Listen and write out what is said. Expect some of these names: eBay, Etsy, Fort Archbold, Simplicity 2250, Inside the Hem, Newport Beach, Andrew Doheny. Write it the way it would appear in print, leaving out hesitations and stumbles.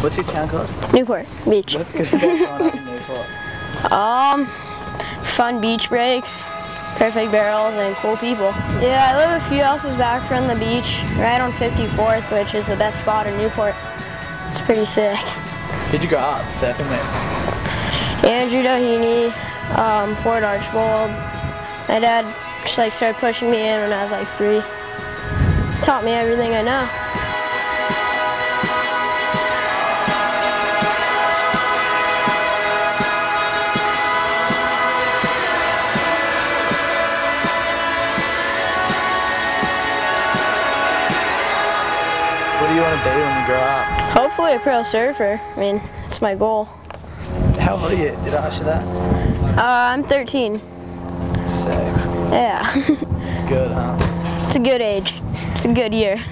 What's this town called? Newport Beach. What's good about fun in Newport? Fun beach breaks, perfect barrels, and cool people. Yeah, I live a few houses back from the beach, right on 54th, which is the best spot in Newport. It's pretty sick. Who'd you grow up surfing with? Andrew Doheny, Fort Archbold. My dad just started pushing me in when I was 3. Taught me everything I know. What do you want to be when you grow up? Hopefully a pro surfer. I mean, it's my goal. How old are you? Did I ask you that? I'm 13. Sick. Yeah. It's good, huh? It's a good age. It's a good year.